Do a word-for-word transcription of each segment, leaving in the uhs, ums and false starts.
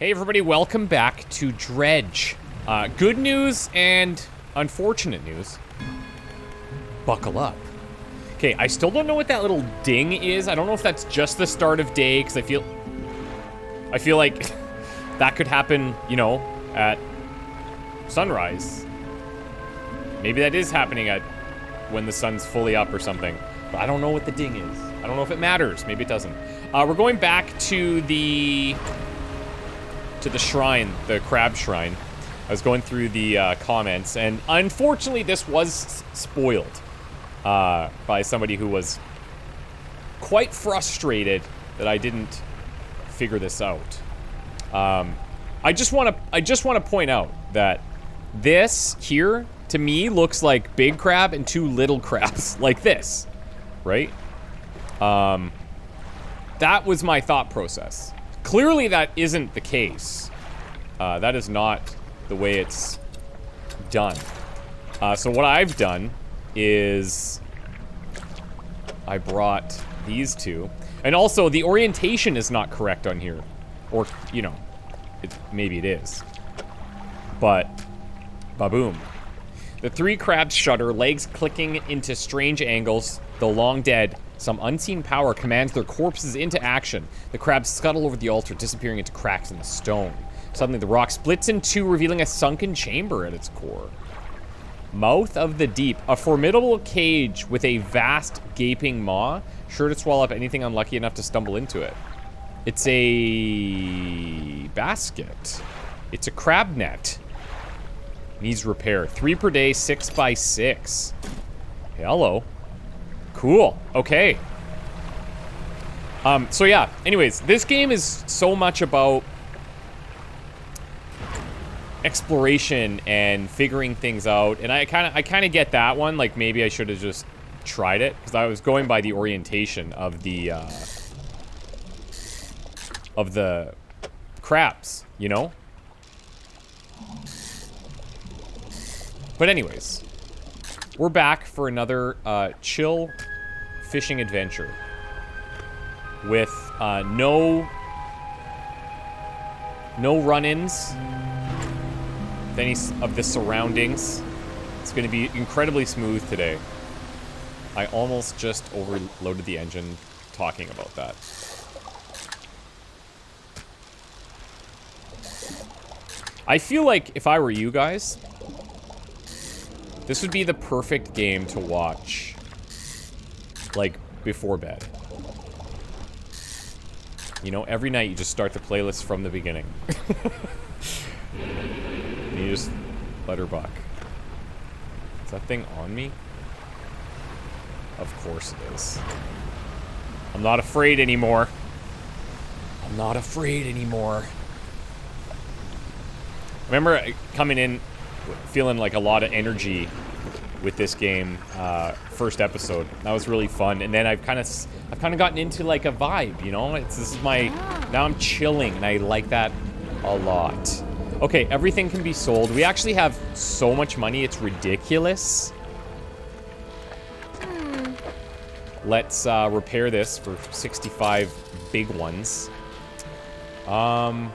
Hey everybody, welcome back to Dredge. Uh, good news and unfortunate news. Buckle up. Okay, I still don't know what that little ding is. I don't know if that's just the start of day, because I feel... I feel like that could happen, you know, at sunrise. Maybe that is happening at when the sun's fully up or something. But I don't know what the ding is. I don't know if it matters. Maybe it doesn't. Uh, we're going back to the... to the shrine, the crab shrine. I was going through the uh, comments, and unfortunately this was spoiled uh, by somebody who was quite frustrated that I didn't figure this out. Um, I just wanna, I just wanna point out that this here, to me, looks like big crab and two little crabs, like this, right? Um, that was my thought process. Clearly that isn't the case. Uh, that is not the way it's done. Uh, so what I've done is I brought these two. And also the orientation is not correct on here. Or, you know, it, maybe it is. But, ba-boom. The three crabs shudder, legs clicking into strange angles, the long dead. Some unseen power commands their corpses into action. The crabs scuttle over the altar, disappearing into cracks in the stone. Suddenly, the rock splits in two, revealing a sunken chamber at its core. Mouth of the Deep, a formidable cage with a vast, gaping maw, sure to swallow up anything unlucky enough to stumble into it. It's a basket. It's a crab net. Needs repair. Three per day, six by six. Hello. Cool, okay. Um, so yeah, anyways, this game is so much about exploration and figuring things out, and I kinda, I kinda get that one, like maybe I should have just tried it, because I was going by the orientation of the, uh, of the crabs, you know? But anyways, we're back for another uh, chill fishing adventure with uh, no no run-ins with any of the surroundings. It's going to be incredibly smooth today. I almost just overloaded the engine talking about that. I feel like if I were you guys, this would be the perfect game to watch, like, before bed. You know, every night you just start the playlist from the beginning. And you just let her buck. Is that thing on me? Of course it is. I'm not afraid anymore. I'm not afraid anymore. Remember coming in feeling like a lot of energy with this game, uh, first episode. That was really fun, and then I've kind of, I've kind of gotten into like a vibe, you know. It's this is my, now I'm chilling, and I like that a lot. Okay, everything can be sold. We actually have so much money, it's ridiculous. Let's uh, repair this for sixty-five big ones. Um,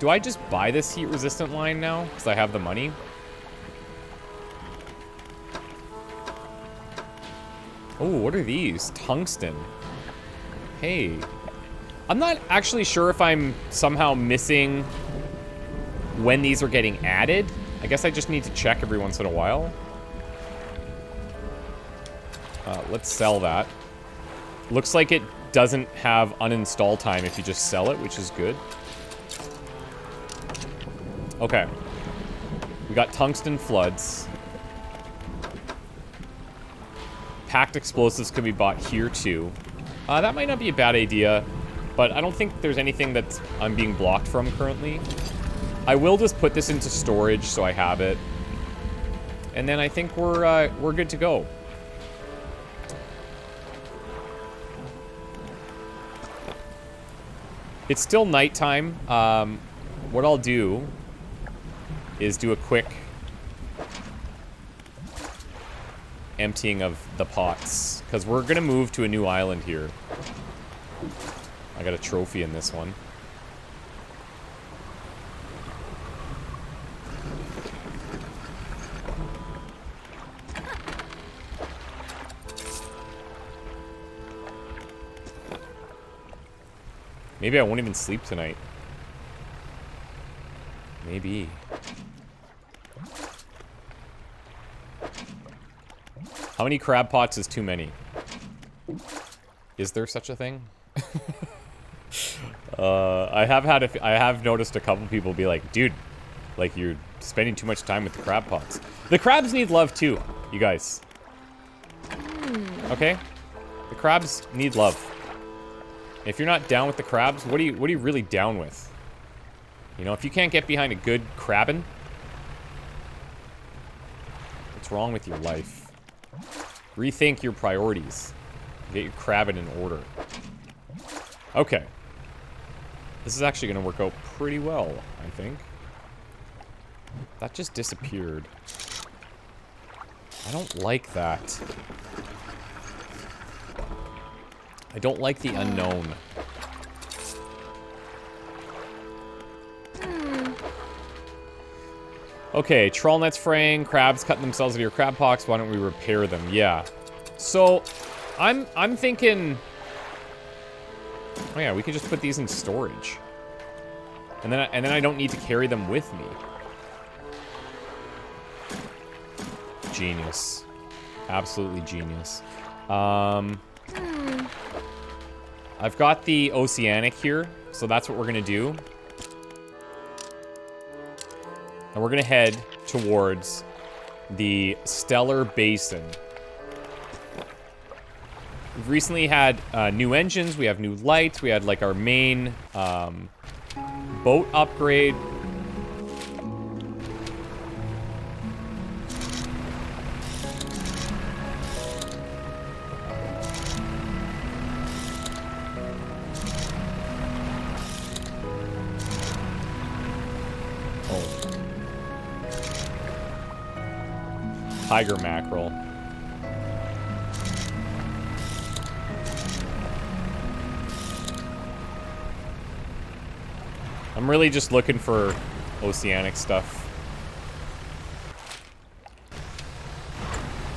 do I just buy this heat-resistant line now because I have the money? Oh, what are these? Tungsten. Hey. I'm not actually sure if I'm somehow missing when these are getting added. I guess I just need to check every once in a while. Uh, let's sell that. Looks like it doesn't have uninstall time if you just sell it, which is good. Okay. We got tungsten floods. Packed explosives can be bought here too. Uh, that might not be a bad idea, but I don't think there's anything that I'm being blocked from currently. I will just put this into storage so I have it, and then I think we're uh, we're good to go. It's still nighttime. Um, what I'll do is do a quick emptying of the pots, because we're gonna move to a new island here. I got a trophy in this one. Maybe I won't even sleep tonight. Maybe. How many crab pots is too many? Is there such a thing? uh, I have had a f I have noticed a couple people be like, dude, like you're spending too much time with the crab pots. The crabs need love too, you guys. Okay? The crabs need love. If you're not down with the crabs, what are you, what are you really down with? You know, if you can't get behind a good crabbin', what's wrong with your life? Rethink your priorities. Get your crabbing in order. Okay. This is actually going to work out pretty well, I think. That just disappeared. I don't like that. I don't like the unknown. Okay, trawl nets fraying, crabs cutting themselves into your crab pox. Why don't we repair them? Yeah. So, I'm I'm thinking. Oh yeah, we can just put these in storage, and then I, and then I don't need to carry them with me. Genius, absolutely genius. Um, I've got the oceanic here, so that's what we're gonna do. And we're gonna head towards the Stellar Basin. We've recently had uh, new engines, we have new lights, we had like our main um, boat upgrade. Tiger mackerel. I'm really just looking for oceanic stuff.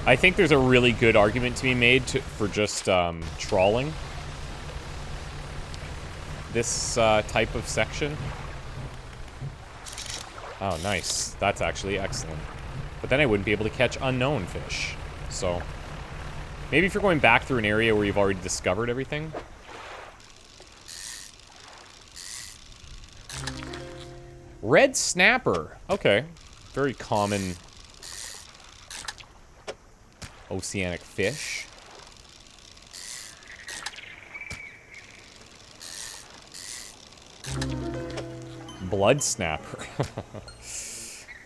I think there's a really good argument to be made to, for just um, trawling this uh, type of section. Oh, nice. That's actually excellent. But then I wouldn't be able to catch unknown fish. So, maybe if you're going back through an area where you've already discovered everything. Red snapper. Okay. Very common oceanic fish. Blood snapper.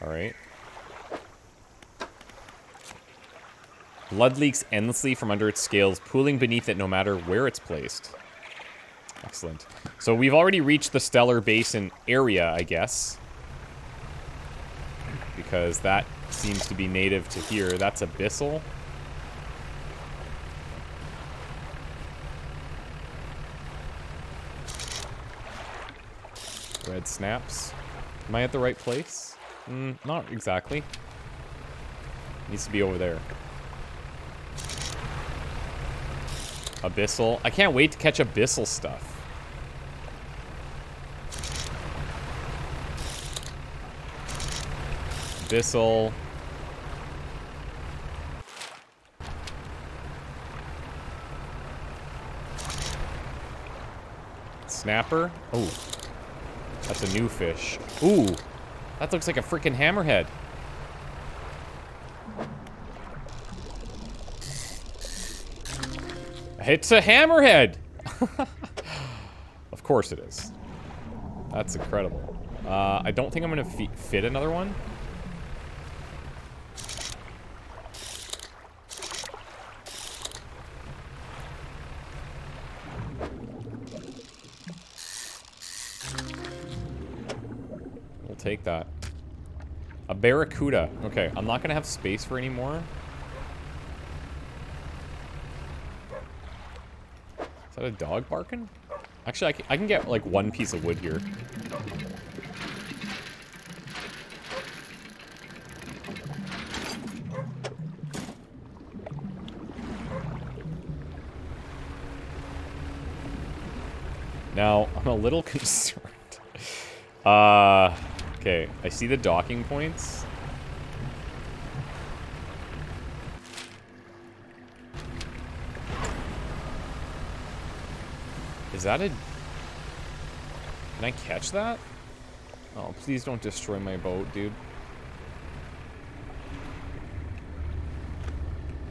All right. Blood leaks endlessly from under its scales, pooling beneath it no matter where it's placed. Excellent. So we've already reached the Stellar Basin area, I guess. Because that seems to be native to here. That's abyssal. Red snaps. Am I at the right place? Mm, not exactly. Needs to be over there. Abyssal. I can't wait to catch abyssal stuff. Abyssal. Snapper. Oh. That's a new fish. Ooh. That looks like a freaking hammerhead. It's a hammerhead! Of course it is. That's incredible. Uh, I don't think I'm gonna fi- fit another one. We'll take that. A barracuda. Okay, I'm not gonna have space for any more. Is that a dog barking? Actually, I can, I can get like one piece of wood here. Now, I'm a little concerned. uh, okay, I see the docking points. Is that a... Can I catch that? Oh, please don't destroy my boat, dude.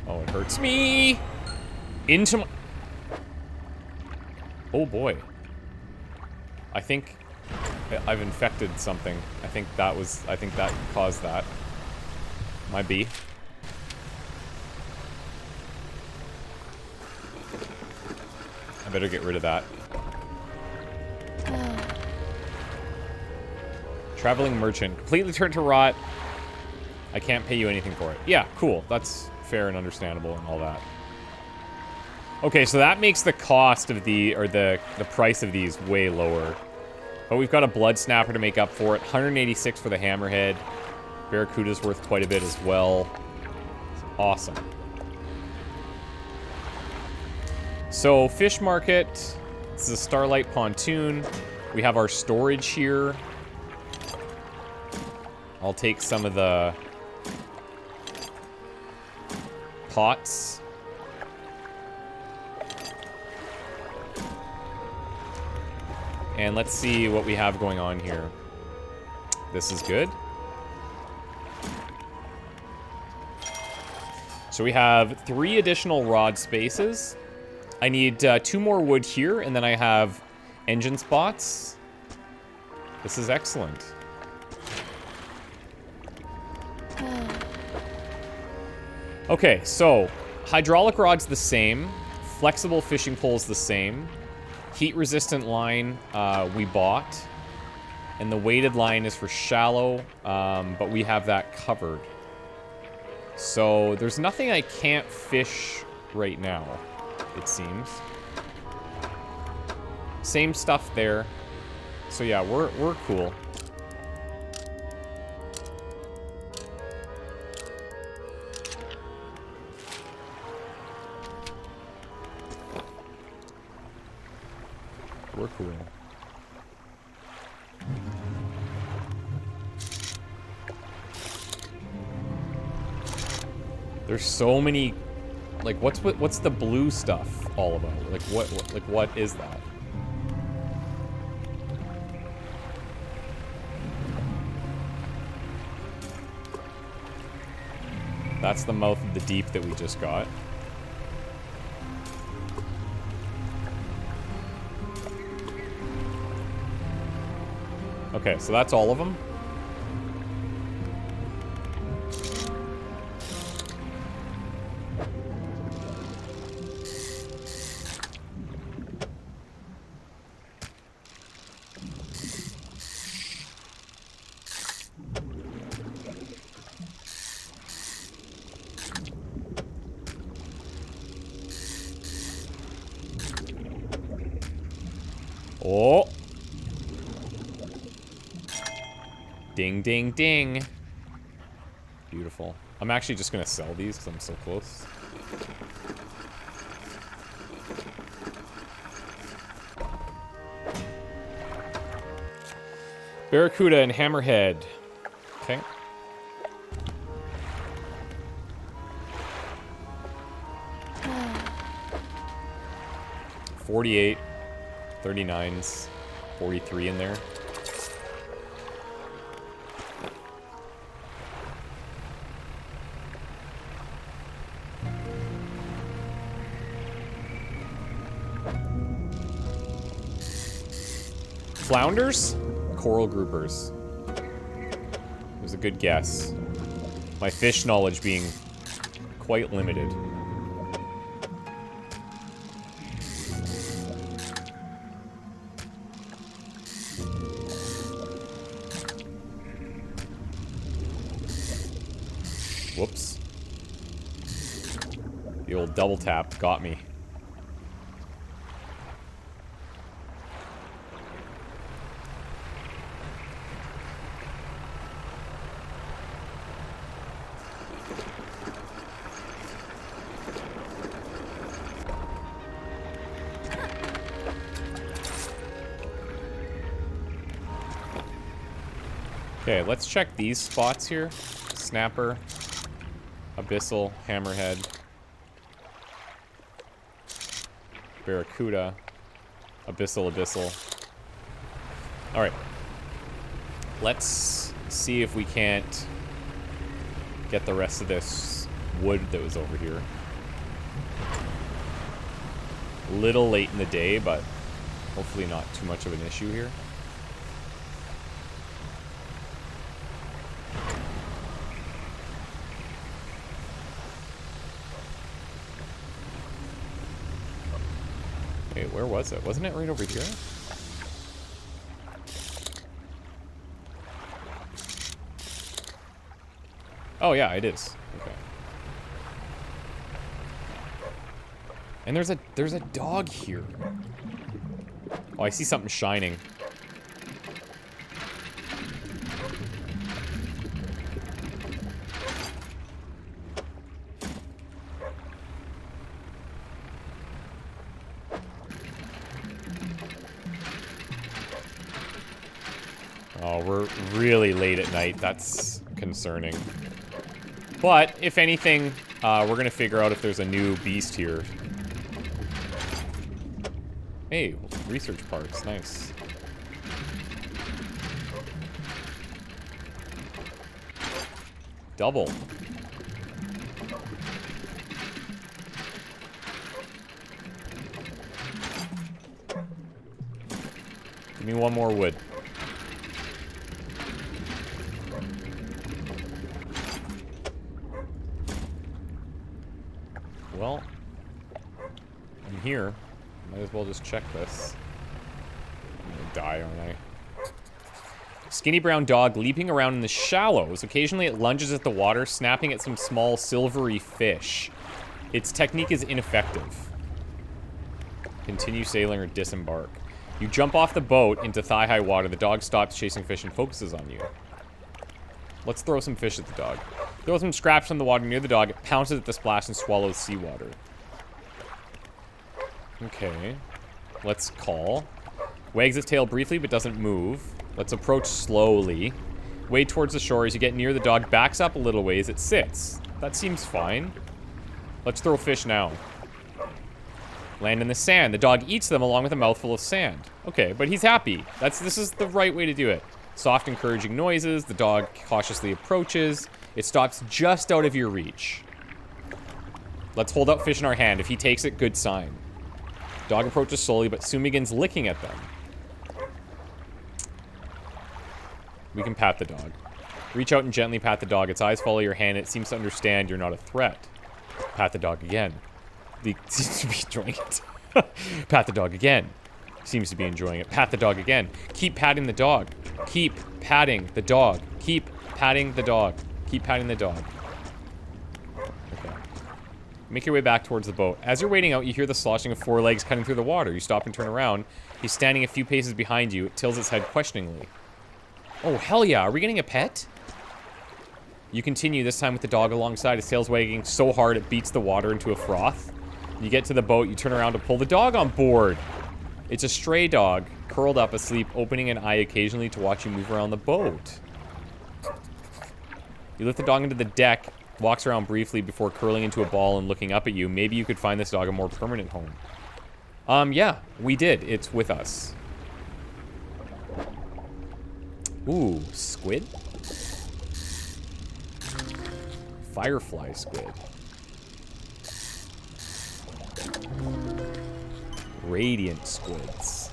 Oh, it hurts me! Into my... Oh, boy. I think I've infected something. I think that was... I think that caused that. My bee. I better get rid of that. Traveling merchant. Completely turned to rot. I can't pay you anything for it. Yeah, cool. That's... fair and understandable and all that. Okay, so that makes the cost of the, or the, the price of these way lower. But we've got a blood snapper to make up for it. one hundred eighty-six for the hammerhead. Barracuda's worth quite a bit as well. Awesome. So, fish market. This is a Starlight pontoon. We have our storage here. I'll take some of the... pots. And let's see what we have going on here. This is good. So we have three additional rod spaces. I need uh, two more wood here, and then I have engine spots. This is excellent. Okay, so hydraulic rod's the same, flexible fishing pole's the same, heat-resistant line uh, we bought, and the weighted line is for shallow, um, but we have that covered. So there's nothing I can't fish right now, it seems. Same stuff there. So yeah, we're we're cool. We're cool. There's so many, like, what's what, what's the blue stuff all about? Like what, what like what is that? That's the mouth of the deep that we just got. Okay, so that's all of them. Oh. Ding, ding, ding. Beautiful. I'm actually just going to sell these because I'm so close. Barracuda and hammerhead. Okay. forty-eight, thirty-nines, forty-three in there. Flounders? Coral groupers. It was a good guess. My fish knowledge being quite limited. Whoops. The old double tap got me. Okay, let's check these spots here. Snapper, abyssal, hammerhead, barracuda, abyssal, abyssal. All right. Let's see if we can't get the rest of this wood that was over here. A little late in the day, but hopefully not too much of an issue here. Hey, where was it? Wasn't it right over here? Oh, yeah, it is. Okay. And there's a there's a dog here. Oh, I see something shining. Oh, we're really late at night. That's concerning. But, if anything, uh, we're gonna figure out if there's a new beast here. Hey, research parts, nice. Double. Give me one more wood. Well, I'm here. Might as well just check this. I'm gonna die, aren't I? Skinny brown dog leaping around in the shallows. Occasionally it lunges at the water, snapping at some small silvery fish. Its technique is ineffective. Continue sailing or disembark. You jump off the boat into thigh-high water. The dog stops chasing fish and focuses on you. Let's throw some fish at the dog. Throw some scraps in the water near the dog. It pounces at the splash and swallows seawater. Okay. Let's call. Wags its tail briefly but doesn't move. Let's approach slowly. Wade towards the shore. As you get near, the dog backs up a little ways. It sits. That seems fine. Let's throw fish now. Land in the sand. The dog eats them along with a mouthful of sand. Okay, but he's happy. That's this is the right way to do it. Soft, encouraging noises. The dog cautiously approaches. It stops just out of your reach. Let's hold out fish in our hand. If he takes it, good sign. Dog approaches slowly, but soon begins licking at them. We can pat the dog. Reach out and gently pat the dog. Its eyes follow your hand. It seems to understand you're not a threat. Pat the dog again. It seems to be enjoying it. Pat the dog again. Seems to be enjoying it. Pat the dog again. Keep patting the dog. Keep patting the dog. Keep patting the dog. Keep patting the dog. Okay. Make your way back towards the boat. As you're wading out, you hear the sloshing of four legs cutting through the water. You stop and turn around. He's standing a few paces behind you. It tilts its head questioningly. Oh, hell yeah. Are we getting a pet? You continue, this time with the dog alongside. His tail's wagging so hard it beats the water into a froth. You get to the boat. You turn around to pull the dog on board. It's a stray dog, curled up asleep, opening an eye occasionally to watch you move around the boat. You lift the dog into the deck, walks around briefly before curling into a ball and looking up at you. Maybe you could find this dog a more permanent home. Um, yeah, we did. It's with us. Ooh, squid? Firefly squid. Radiant squids.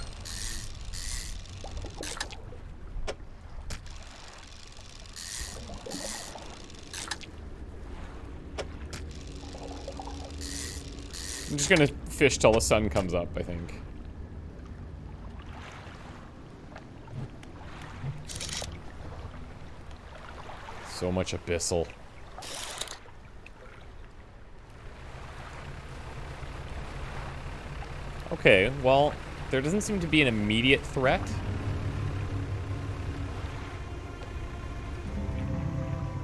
I'm just gonna fish till the sun comes up, I think. So much abyssal. Okay, well, there doesn't seem to be an immediate threat.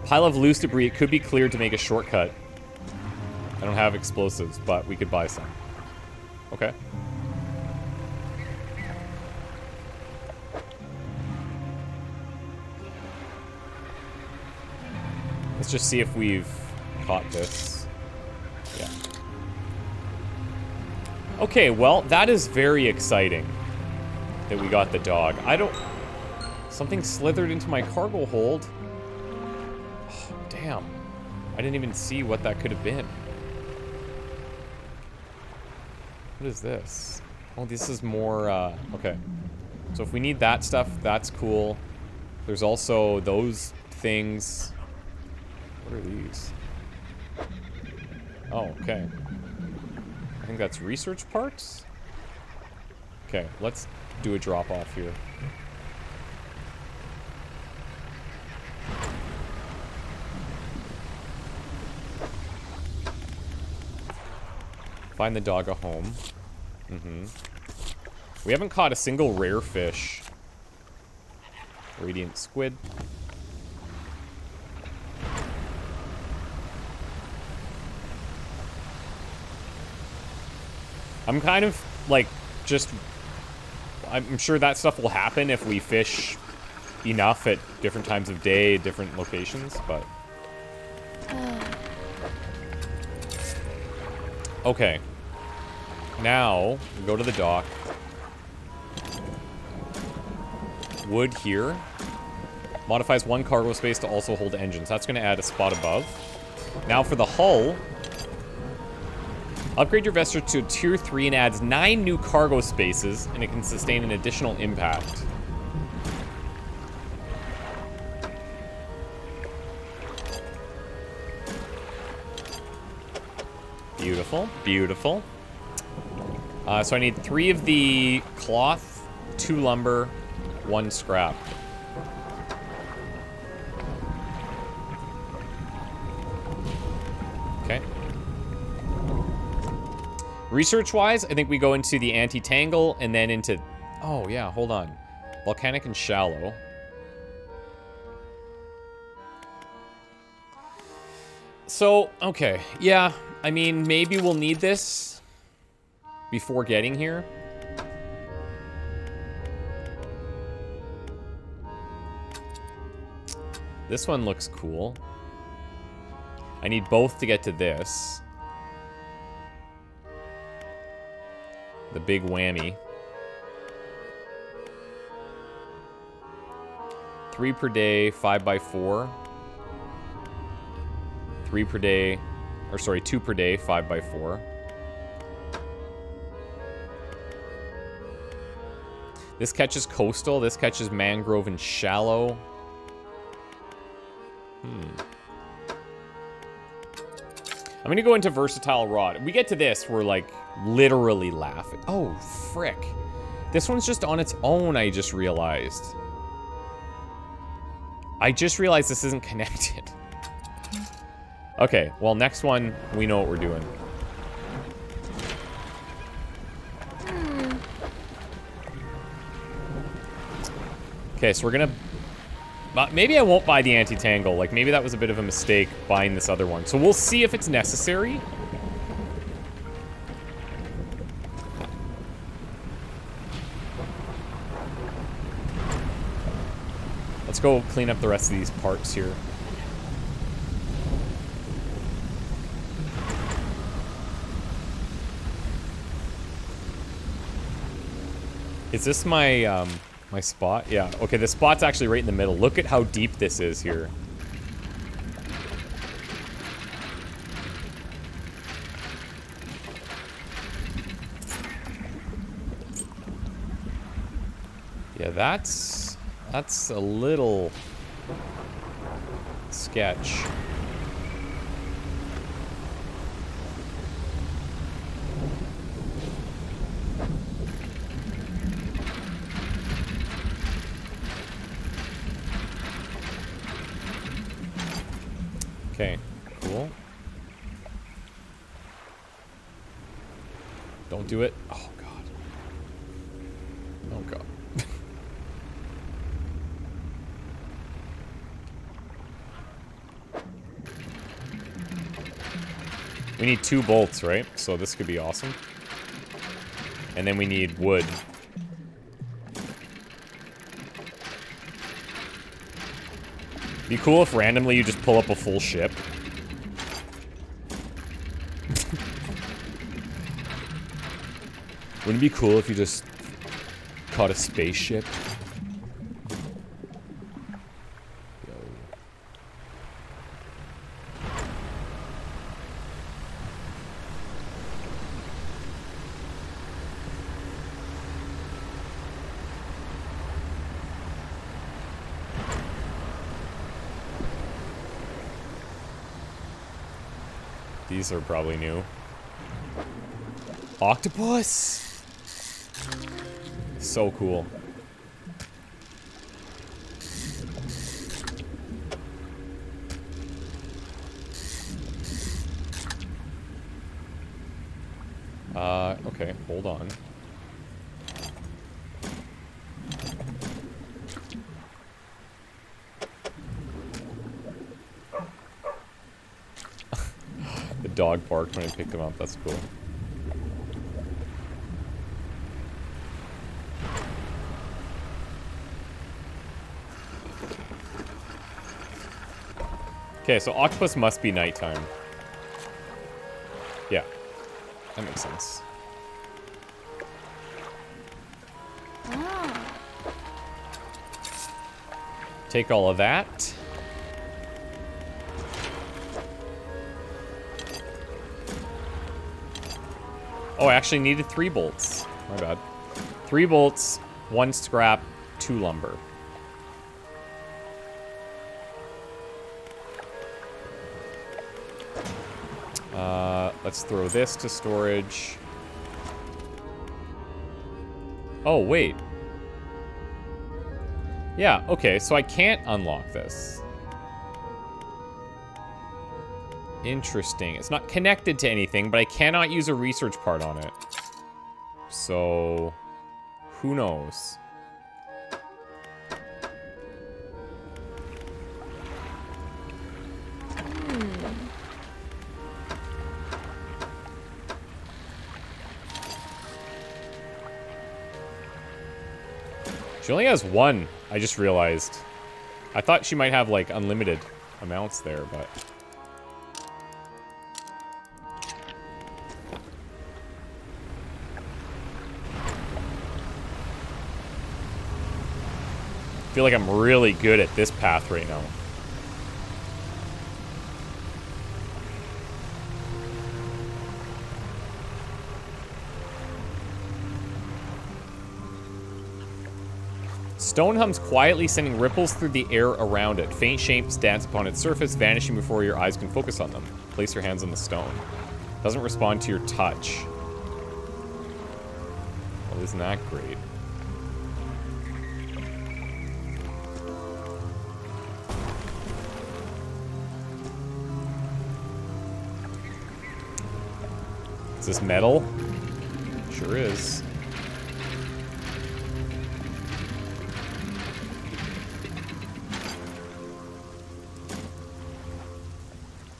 Pile of loose debris, it could be cleared to make a shortcut. I don't have explosives, but we could buy some. Okay. Let's just see if we've caught this. Yeah. Okay, well, that is very exciting that we got the dog. I don't... Something slithered into my cargo hold. Oh, damn. I didn't even see what that could have been. What is this? Oh, this is more, uh... okay. So if we need that stuff, that's cool. There's also those things. What are these? Oh, okay. I think that's research parts? Okay, let's do a drop-off here. Find the dog a home. Mm-hmm. We haven't caught a single rare fish. Radiant squid. I'm kind of, like, just... I'm sure that stuff will happen if we fish enough at different times of day, different locations, but... Okay. Now, we go to the dock. Wood here. Modifies one cargo space to also hold engines. That's going to add a spot above. Now for the hull. Upgrade your vessel to tier three and adds nine new cargo spaces, and it can sustain an additional impact. Beautiful, beautiful. Uh, so I need three of the cloth, two lumber, one scrap. Okay. Research-wise, I think we go into the anti-tangle and then into... Oh, yeah, hold on. Volcanic and shallow. So, okay. Yeah, I mean, maybe we'll need this before getting here. This one looks cool. I need both to get to this. The big whammy. Three per day, five by four. Three per day, or sorry, two per day, five by four. This catches coastal, this catches mangrove and shallow. Hmm. I'm going to go into versatile rod. If we get to this, we're like literally laughing. Oh, frick. This one's just on its own, I just realized. I just realized this isn't connected. Okay, well, next one, we know what we're doing. Hmm. Okay, so we're going to... But maybe I won't buy the anti-tangle. Like, maybe that was a bit of a mistake buying this other one. So we'll see if it's necessary. Let's go clean up the rest of these parts here. Is this my, um... my spot? Yeah. Okay, the spot's actually right in the middle. Look at how deep this is here. Yeah, that's... that's a little... sketch. Okay, cool. Don't do it. Oh, God. Oh, God. We need two bolts, right? So this could be awesome. And then we need wood. Be cool if randomly you just pull up a full ship. Wouldn't it be cool if you just caught a spaceship? Yo. These are probably new. Octopus? So cool. Uh, okay, hold on. The dog barked when I picked him up, that's cool. Okay, so octopus must be nighttime. Yeah, that makes sense. Ah. Take all of that. Oh, I actually needed three bolts. My bad. Three bolts, one scrap, two lumber. Uh, let's throw this to storage. Oh, wait. Yeah, okay, so I can't unlock this. Interesting. It's not connected to anything, but I cannot use a research part on it. So, who knows? She only has one, I just realized. I thought she might have, like, unlimited amounts there, but... I feel like I'm really good at this path right now. Stonehum's quietly sending ripples through the air around it. Faint shapes dance upon its surface, vanishing before your eyes can focus on them. Place your hands on the stone. Doesn't respond to your touch. Well, isn't that great? Is this metal? Sure is.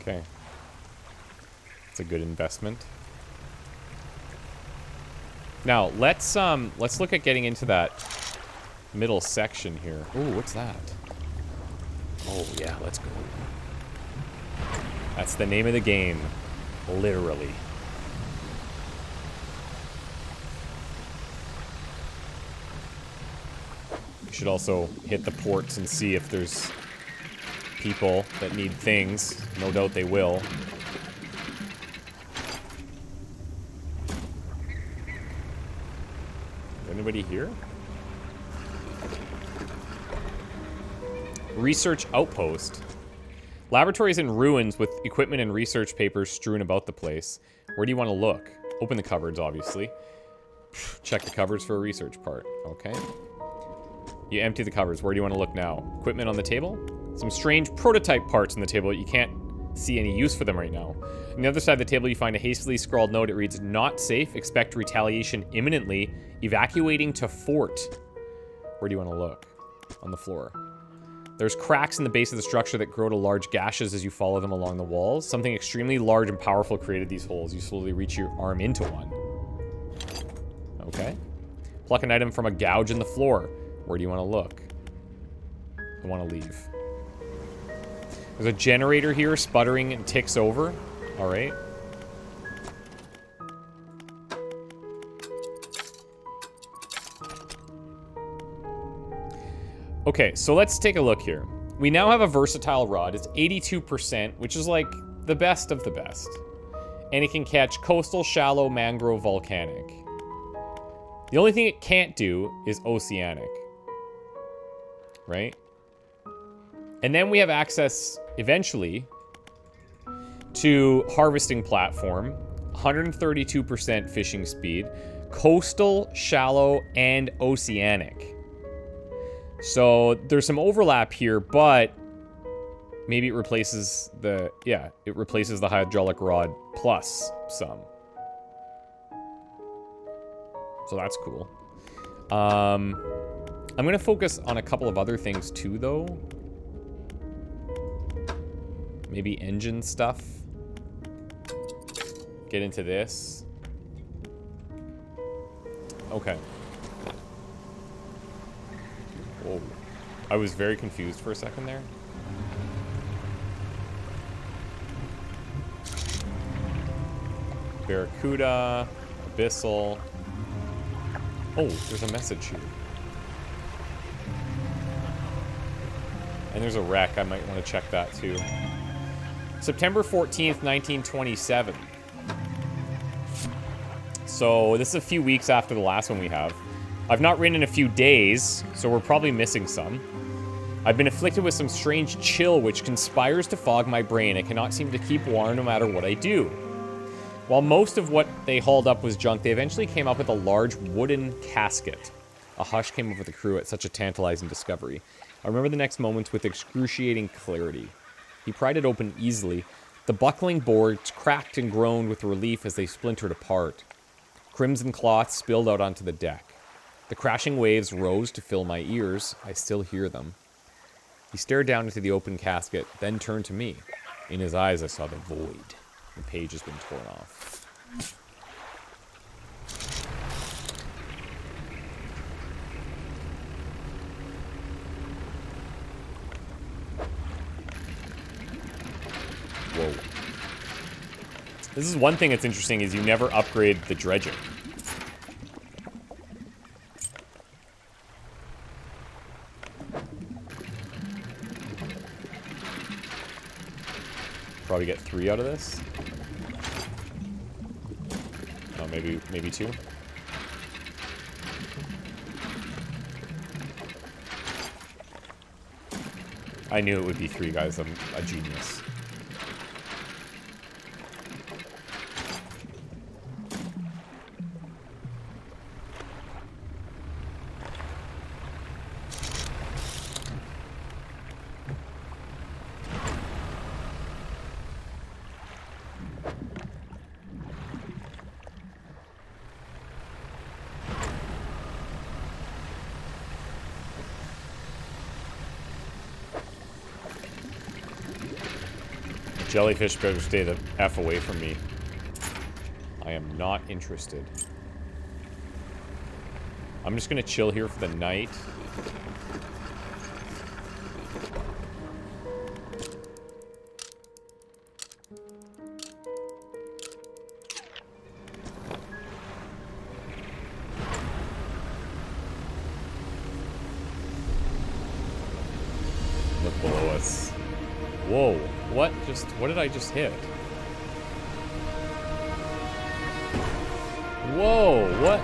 Okay. It's a good investment. Now, let's um let's look at getting into that middle section here. Ooh, what's that? Oh yeah, let's go. That's the name of the game. Literally. You should also hit the ports and see if there's people that need things. No doubt they will. Is anybody here? Research outpost. Laboratories in ruins with equipment and research papers strewn about the place. Where do you want to look? Open the cupboards, obviously. Check the cupboards for a research part. Okay. You empty the cupboards. Where do you want to look now? Equipment on the table? Some strange prototype parts on the table that you can't see any use for them right now. On the other side of the table, you find a hastily scrawled note. It reads, "Not safe. Expect retaliation imminently. Evacuating to fort." Where do you want to look? On the floor. There's cracks in the base of the structure that grow to large gashes as you follow them along the walls. Something extremely large and powerful created these holes. You slowly reach your arm into one. Okay. Pluck an item from a gouge in the floor. Where do you want to look? I want to leave. There's a generator here sputtering and ticks over. Alright. Okay, so let's take a look here. We now have a versatile rod. It's eighty-two percent, which is like the best of the best. And it can catch coastal, shallow, mangrove, volcanic. The only thing it can't do is oceanic. Right? And then we have access, eventually, to harvesting platform, one hundred thirty-two percent fishing speed, coastal, shallow, and oceanic. So there's some overlap here, but maybe it replaces the, yeah, it replaces the hydraulic rod plus some. So that's cool. Um, I'm going to focus on a couple of other things too, though. Maybe engine stuff. Get into this. Okay. Whoa. I was very confused for a second there. Barracuda, abyssal. Oh, there's a message here. And there's a wreck. I might want to check that too. September fourteenth, nineteen twenty-seven. So this is a few weeks after the last one we have. I've not ridden in a few days, so we're probably missing some. I've been afflicted with some strange chill which conspires to fog my brain. I cannot seem to keep warm no matter what I do. While most of what they hauled up was junk, they eventually came up with a large wooden casket. A hush came over the crew at such a tantalizing discovery. I remember the next moments with excruciating clarity. He pried it open easily. The buckling boards cracked and groaned with relief as they splintered apart. Crimson cloth spilled out onto the deck. The crashing waves rose to fill my ears. I still hear them. He stared down into the open casket, then turned to me. In his eyes, I saw the void. The page has been torn off. Whoa. This is one thing that's interesting, is you never upgrade the dredging. Probably get three out of this. Oh, maybe, maybe two. I knew it would be three, guys. I'm a genius. Jellyfish better stay the F away from me. I am not interested. I'm just gonna chill here for the night. Look below us. Whoa. What just, what did I just hit? Whoa, what?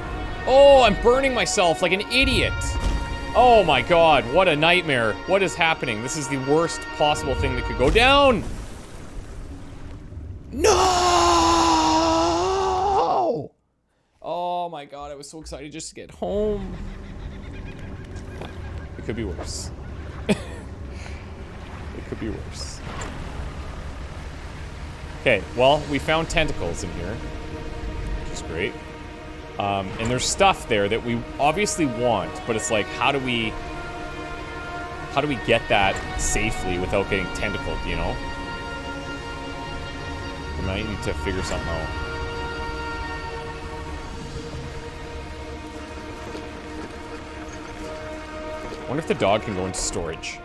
Oh, I'm burning myself like an idiot. Oh my God, what a nightmare. What is happening? This is the worst possible thing that could go down. No! Oh my God, I was so excited just to get home. It could be worse. It could be worse. Okay, well, we found tentacles in here, which is great. Um, and there's stuff there that we obviously want, but it's like, how do we, how do we get that safely without getting tentacled, you know? We might need to figure something out. I wonder if the dog can go into storage.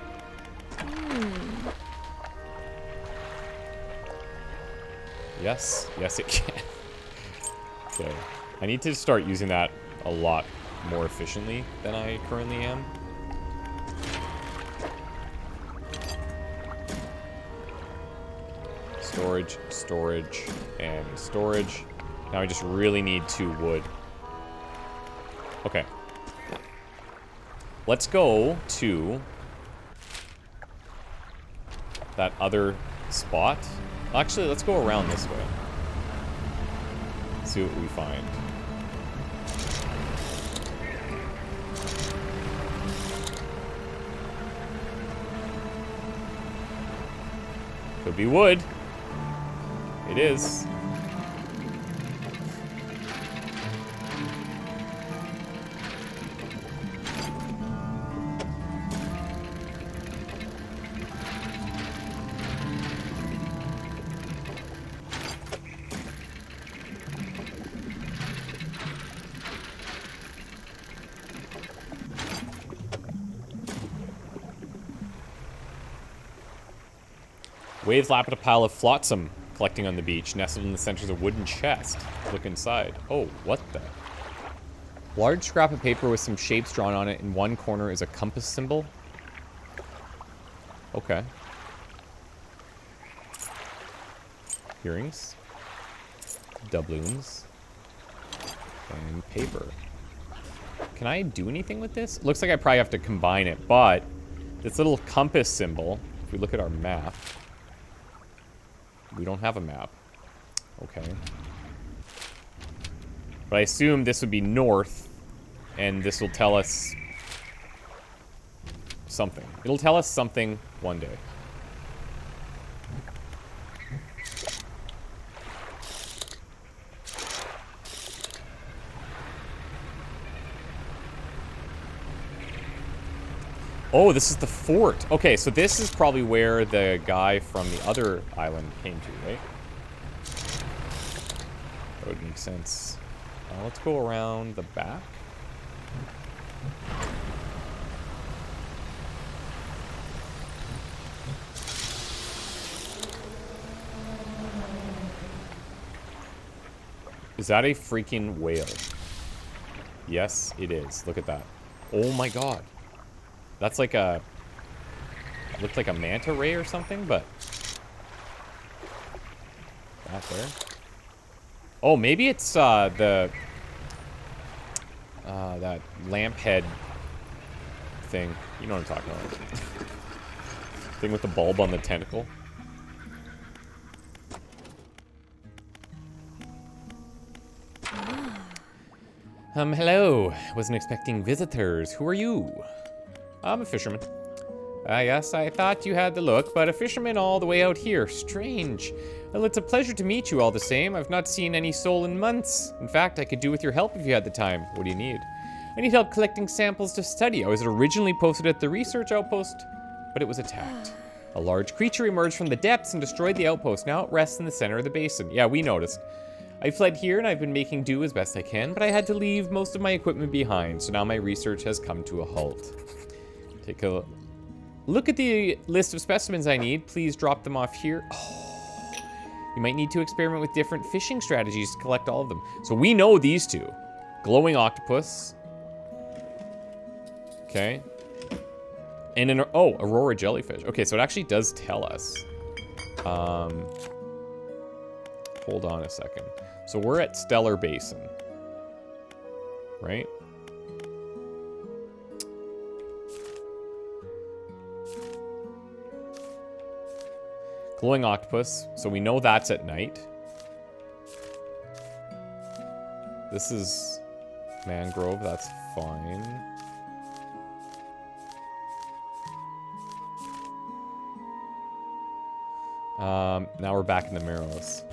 Yes, yes it can. Okay, I need to start using that a lot more efficiently than I currently am. Storage, storage, and storage. Now I just really need two wood. Okay. Let's go to that other spot. Actually, let's go around this way. See what we find. Could be wood. It is. Waves lap at a pile of flotsam collecting on the beach, nestled in the center is a wooden chest. Look inside. Oh, what the? Large scrap of paper with some shapes drawn on it. In one corner is a compass symbol. Okay. Earrings. Doubloons. And paper. Can I do anything with this? Looks like I probably have to combine it, but this little compass symbol, if we look at our map, we don't have a map. Okay. But I assume this would be north, and this will tell us something. It'll tell us something one day. Oh, this is the fort. Okay, so this is probably where the guy from the other island came to, right? That would make sense. Uh, let's go around the back. Is that a freaking whale? Yes, it is. Look at that. Oh my god. That's like a, looks like a manta ray or something, but not there. Oh, maybe it's uh, the uh, that lamp head thing. You know what I'm talking about? Thing with the bulb on the tentacle. Um, hello. Wasn't expecting visitors. Who are you? I'm a fisherman. Ah, yes, I thought you had the look, but a fisherman all the way out here. Strange. Well, it's a pleasure to meet you all the same. I've not seen any soul in months. In fact, I could do with your help if you had the time. What do you need? I need help collecting samples to study. I was originally posted at the research outpost, but it was attacked. A large creature emerged from the depths and destroyed the outpost. Now it rests in the center of the basin. Yeah, we noticed. I fled here and I've been making do as best I can, but I had to leave most of my equipment behind, so now my research has come to a halt. Take a look at the list of specimens I need. Please drop them off here. Oh, you might need to experiment with different fishing strategies to collect all of them. So we know these two. Glowing octopus. Okay. And an, oh, Aurora jellyfish. Okay, so it actually does tell us. Um, hold on a second. So we're at Stellar Basin. Right? Glowing octopus, so we know that's at night. This is mangrove, that's fine. Um, now we're back in the Marrows.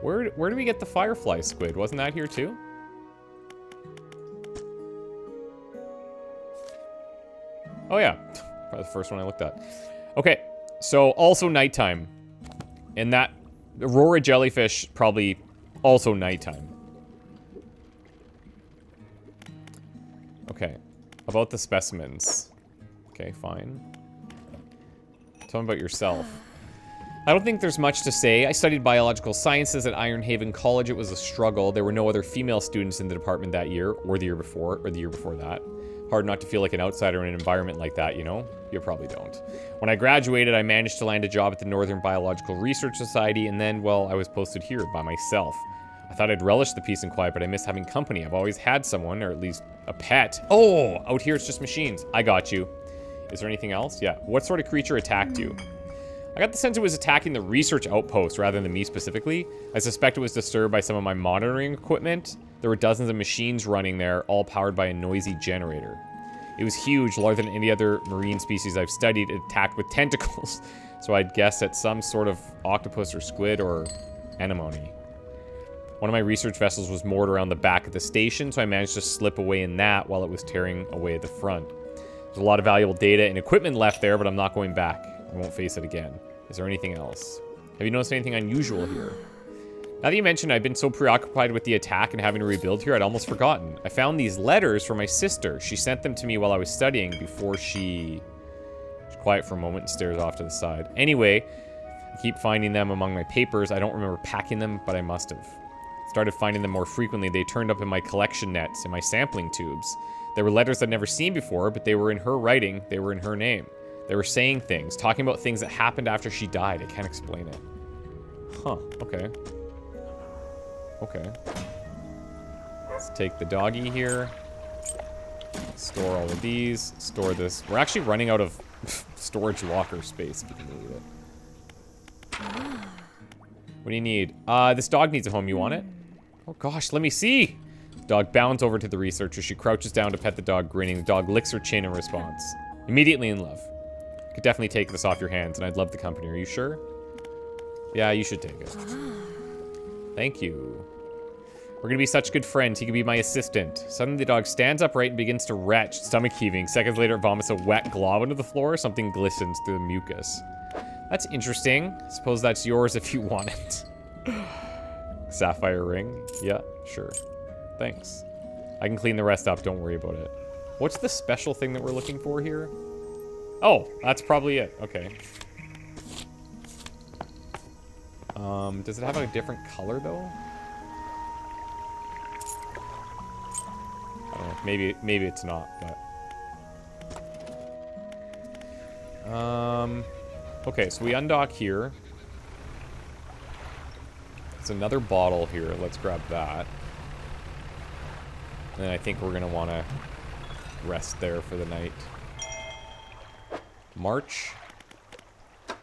Where, where do we get the firefly squid? Wasn't that here too? Oh yeah, probably the first one I looked at. Okay. So, also nighttime. And that Aurora jellyfish, probably also nighttime. Okay. About the specimens. Okay, fine. Tell me about yourself. I don't think there's much to say. I studied biological sciences at Ironhaven College. It was a struggle. There were no other female students in the department that year, or the year before, or the year before that. Hard not to feel like an outsider in an environment like that, you know? You probably don't. When I graduated, I managed to land a job at the Northern Biological Research Society, and then, well, I was posted here by myself. I thought I'd relish the peace and quiet, but I miss having company. I've always had someone, or at least a pet. Oh, out here it's just machines. I got you. Is there anything else? Yeah. What sort of creature attacked you? I got the sense it was attacking the research outpost rather than me specifically. I suspect it was disturbed by some of my monitoring equipment. There were dozens of machines running there, all powered by a noisy generator. It was huge, larger than any other marine species I've studied. It attacked with tentacles. So I'd guess at some sort of octopus or squid or anemone. One of my research vessels was moored around the back of the station, so I managed to slip away in that while it was tearing away at the front. There's a lot of valuable data and equipment left there, but I'm not going back. I won't face it again. Is there anything else? Have you noticed anything unusual here? Now that you mentioned I've been so preoccupied with the attack and having to rebuild here, I'd almost forgotten. I found these letters from my sister. She sent them to me while I was studying before she... She's quiet for a moment and stares off to the side. Anyway, I keep finding them among my papers. I don't remember packing them, but I must have. Started finding them more frequently. They turned up in my collection nets, in my sampling tubes. There were letters I'd never seen before, but they were in her writing. They were in her name. They were saying things, talking about things that happened after she died. I can't explain it. Huh, okay. Okay. Let's take the doggy here. Store all of these. Store this. We're actually running out of storage locker space, if you can believe it. What do you need? Uh, this dog needs a home. You want it? Oh gosh, let me see! The dog bounds over to the researcher. She crouches down to pet the dog, grinning. The dog licks her chin in response. Immediately in love. I could definitely take this off your hands, and I'd love the company. Are you sure? Yeah, you should take it. Thank you. We're gonna be such good friends. He could be my assistant. Suddenly the dog stands upright and begins to retch, stomach heaving. Seconds later, it vomits a wet glob into the floor. Something glistens through the mucus. That's interesting. Suppose that's yours if you want it. Sapphire ring. Yeah, sure. Thanks. I can clean the rest up. Don't worry about it. What's the special thing that we're looking for here? Oh, that's probably it. Okay. Um, does it have a different color, though? I don't know. Maybe, maybe it's not, but... Um, okay, so we undock here. There's another bottle here. Let's grab that. And I think we're going to want to rest there for the night. March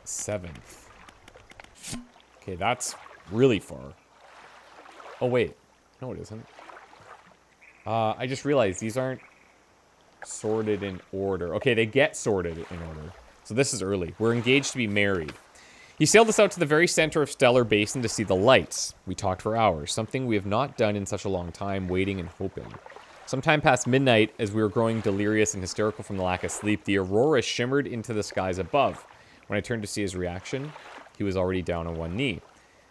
seventh. Okay, that's really far. Oh, wait. No, it isn't. Uh, I just realized these aren't sorted in order. Okay, they get sorted in order. So this is early. We're engaged to be married. He sailed us out to the very center of Stellar Basin to see the lights. We talked for hours, something we have not done in such a long time, waiting and hoping. Sometime past midnight, as we were growing delirious and hysterical from the lack of sleep, the aurora shimmered into the skies above. When I turned to see his reaction... He was already down on one knee.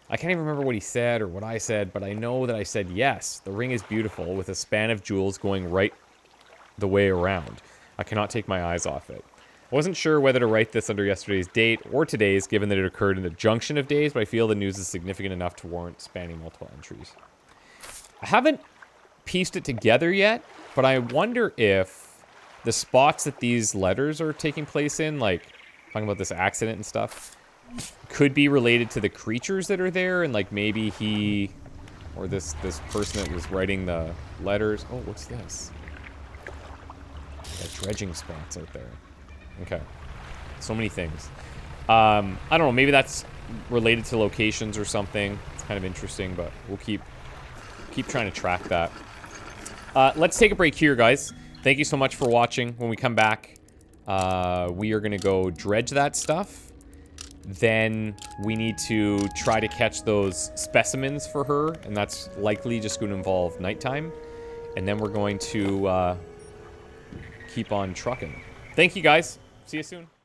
I can't even remember what he said or what I said, but I know that I said yes. The ring is beautiful, with a span of jewels going right the way around. I cannot take my eyes off it. I wasn't sure whether to write this under yesterday's date or today's, given that it occurred in the junction of days, but I feel the news is significant enough to warrant spanning multiple entries. I haven't pieced it together yet, but I wonder if the spots that these letters are taking place in, like talking about this accident and stuff, could be related to the creatures that are there, and like maybe he or this this person that was writing the letters. Oh, what's this? The dredging spots out there. Okay, so many things. Um, I don't know. Maybe that's related to locations or something. It's kind of interesting, but we'll keep keep trying to track that. Uh, let's take a break here, guys. Thank you so much for watching. When we come back, uh, we are gonna go dredge that stuff. Then we need to try to catch those specimens for her, and that's likely just going to involve nighttime. And then we're going to uh, keep on trucking. Thank you, guys. See you soon.